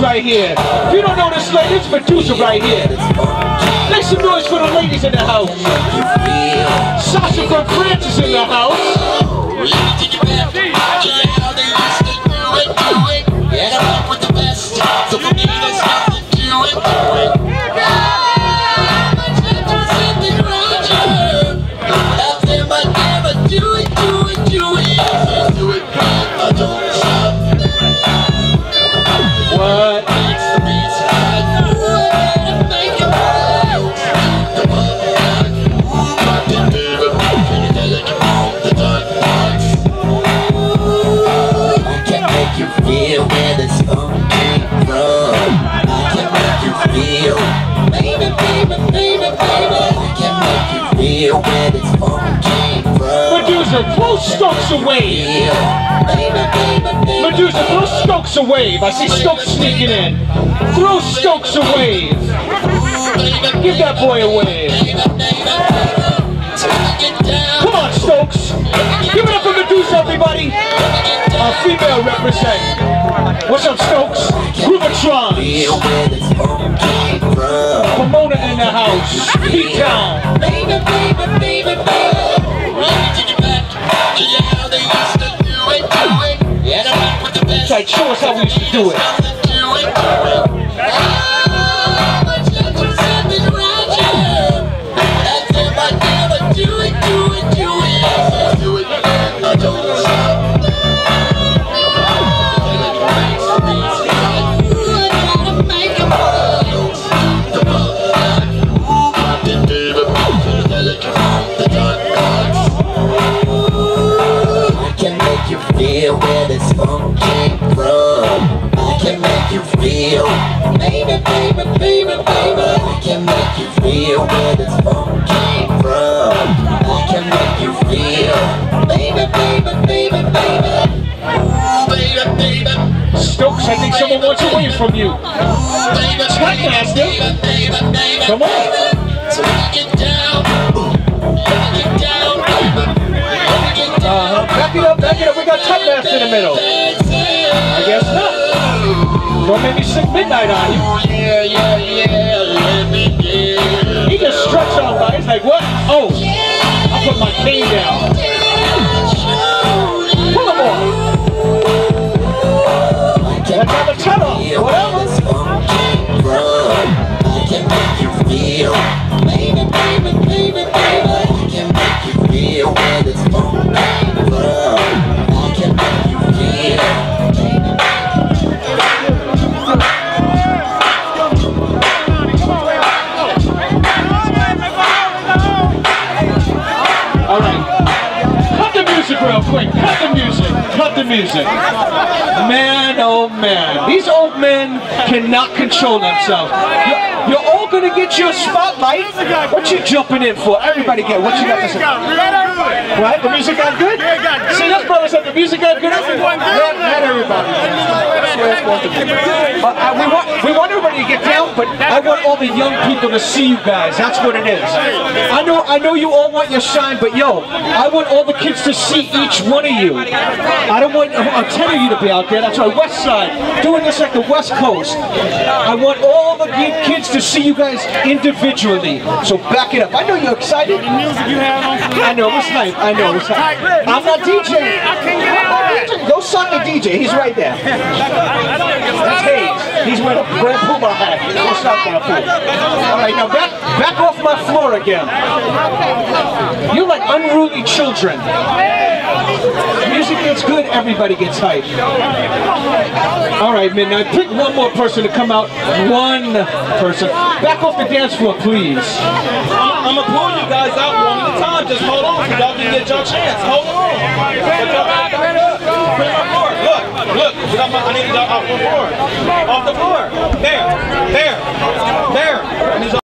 Right here. If you don't know this lady, it's Medusa right here. Make some noise for the ladies in the house. Sasha from France is in the house. Blow Stokes away. Medusa, blow Stokes away. I see Stokes sneaking in. Throw Stokes away. Give that boy a wave. Come on, Stokes. Give it up for Medusa, everybody. Our female represent. What's up, Stokes? Groov-A-Tron. Pomona in the house. P-Town. Yeah, how they used to do it, Yeah, that's what the best. Like, show us how we used to do it. How much love was in the ground? That's if I never do it, do it. I don't stop. I gotta make them all. I didn't even know that it was the gun. Feel where this funk came from. I can make you feel, baby, baby, baby, baby. I can make you feel where this funk came from. I can make you feel, baby, baby, baby, baby. Ooh, baby, baby. Stokes, I think someone wants away from you. Smack master. Come on. Take it down. Take it down. Back it up, we got Tut Master in the middle. I guess not. Don't make me sing midnight on you. Yeah, yeah, yeah, let me like, what? Oh, I put my thing down. Pull them off. Get another tunnel, music. Man, oh man. These old men cannot control themselves. You're all going to get your spotlight. What you jumping in for? Everybody get what you got to say. What? The music got good? See, those brothers said the music got good. Not everybody. We want everybody to get down, but I want all the young people to see you guys. That's what it is. I know you all want your shine, but yo, I want all the kids to see each one of you. I don't want a 10 of you to be out there. That's right, West Side, doing this like the West Coast. I want all the kids to see you guys individually. So back it up. I know you're excited. The music you have on. I know it's nice. I know it's nice. I'm not DJing. I can't get out of it. Go sign the DJ. He's right there. That's Hayes. He's wearing a Grand Puma hat. Go stop that fool. All right, now back off my floor again. You're like unruly children. Music gets good, everybody gets hyped. Alright, Midnight, pick one more person to come out. One person. Back off the dance floor, please. I'm gonna pull you guys out one at a time. Just hold on so y'all can get your chance. Hold on. Look, I need y'all off the floor. Off the floor. There.